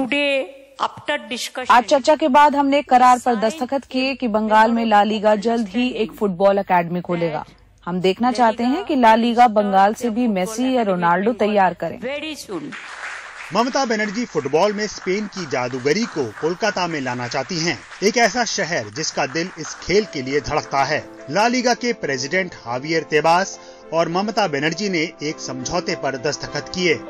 आज चर्चा के बाद हमने करार पर दस्तखत किए कि बंगाल में लालीगा जल्द ही एक फुटबॉल अकेडमी खोलेगा। हम देखना चाहते हैं कि लालीगा बंगाल से भी मेसी या रोनाल्डो तैयार करें। ममता बनर्जी फुटबॉल में स्पेन की जादूगरी को कोलकाता में लाना चाहती हैं। एक ऐसा शहर जिसका दिल इस खेल के लिए धड़कता है। लालीगा के प्रेसिडेंट जावियर तेबास और ममता बनर्जी ने एक समझौते पर दस्तखत किए।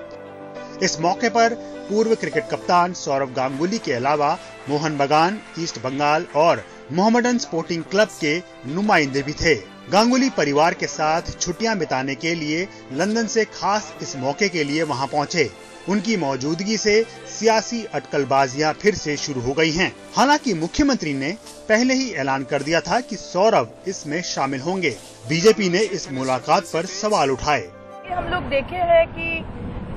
इस मौके पर पूर्व क्रिकेट कप्तान सौरव गांगुली के अलावा मोहन बगान, ईस्ट बंगाल और मोहम्मडन स्पोर्टिंग क्लब के नुमाइंदे भी थे। गांगुली परिवार के साथ छुट्टियां बिताने के लिए लंदन से खास इस मौके के लिए वहां पहुंचे। उनकी मौजूदगी से सियासी अटकलबाजियां फिर से शुरू हो गई हैं। हालांकि मुख्यमंत्री ने पहले ही ऐलान कर दिया था कि सौरव इसमें शामिल होंगे। बीजेपी ने इस मुलाकात पर सवाल उठाए। हम लोग देखे हैं कि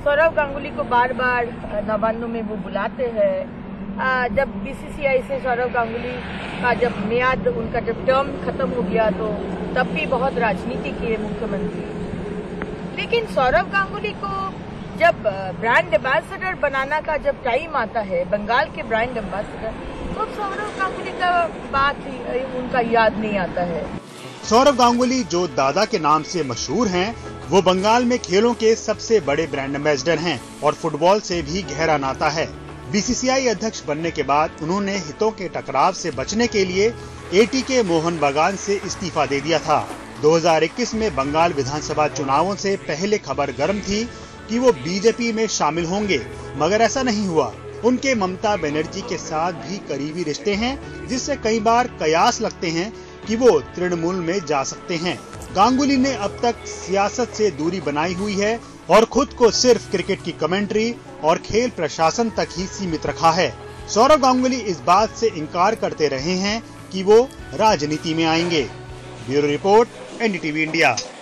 सौरव गांगुली को बार बार नवान्नों में वो बुलाते हैं। जब बीसीसीआई से सौरव गांगुली का जब मियाद उनका जब टर्म खत्म हो गया तो तब भी बहुत राजनीति किए मुख्यमंत्री। लेकिन सौरव गांगुली को जब ब्रांड एम्बेसडर बनाना का जब टाइम आता है, बंगाल के ब्रांड एम्बेसडर, तो सौरव गांगुली का बात ही उनका याद नहीं आता है। सौरव गांगुली जो दादा के नाम से मशहूर हैं, वो बंगाल में खेलों के सबसे बड़े ब्रांड एम्बेसडर हैं और फुटबॉल से भी गहरा नाता है। बीसीसीआई अध्यक्ष बनने के बाद उन्होंने हितों के टकराव से बचने के लिए एटी के मोहन बागान से इस्तीफा दे दिया था। 2021 में बंगाल विधानसभा चुनावों से पहले खबर गर्म थी कि वो बीजेपी में शामिल होंगे, मगर ऐसा नहीं हुआ। उनके ममता बनर्जी के साथ भी करीबी रिश्ते हैं, जिससे कई बार कयास लगते हैं कि वो तृणमूल में जा सकते हैं। गांगुली ने अब तक सियासत से दूरी बनाई हुई है और खुद को सिर्फ क्रिकेट की कमेंट्री और खेल प्रशासन तक ही सीमित रखा है। सौरव गांगुली इस बात से इनकार करते रहे हैं कि वो राजनीति में आएंगे। Bureau report, NDTV India.